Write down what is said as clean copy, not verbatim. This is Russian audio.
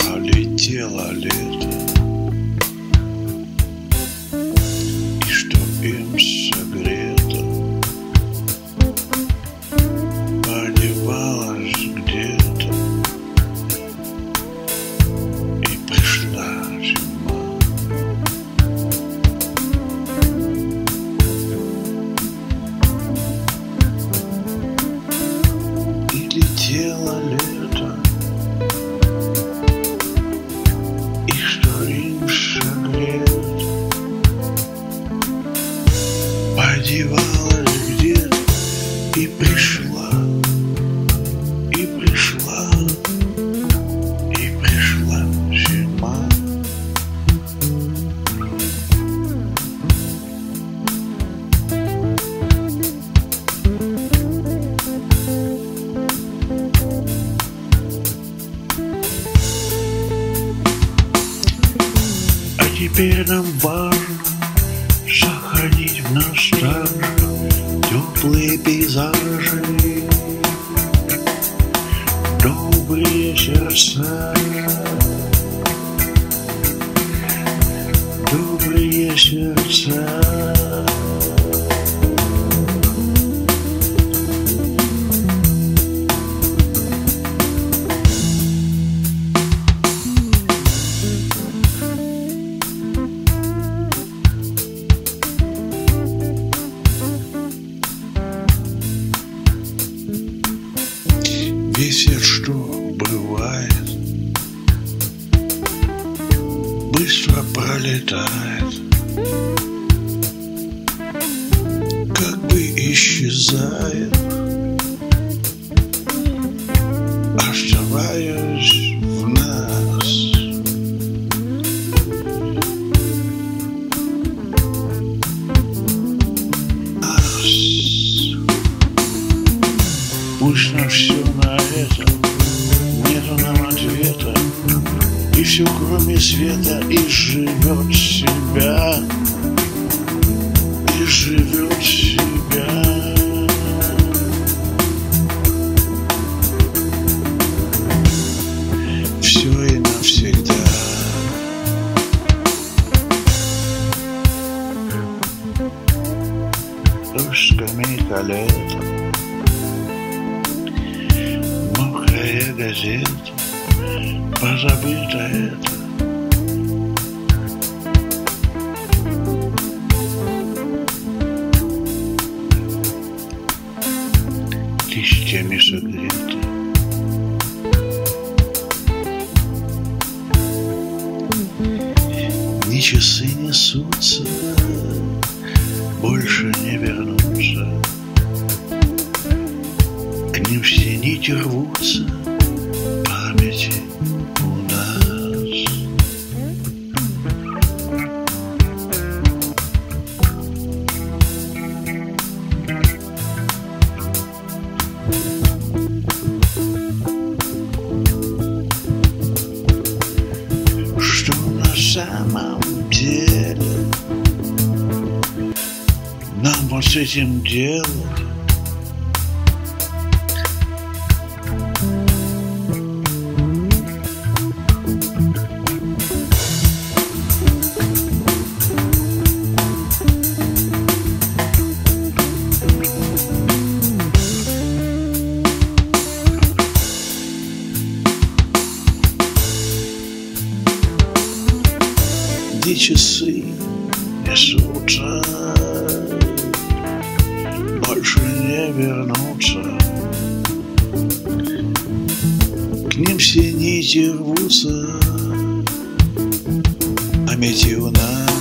Пролетело лето, и что им согрето, одевалась где-то, и пришла зима. И летело лето, одевалась где-то и пришла зима. А теперь нам важно сохранить в наш страж теплые пейзажи, добрые сердца, добрые сердца. Весит, что бывает, быстро пролетает, как бы исчезает, оставаясь в нас. Пусть на все на это нету нам ответа, и все кроме света, и живет себя. Все и навсегда. Дождь, скамейка, лето, газета, позабыто это. Листьями согрето, ни часы несутся, больше не вернутся, к ним все нити рвутся. Что на самом деле нам вот с этим делать? Ни часы несутся, больше не вернутся, к ним все нити рвутся, а мети в нас.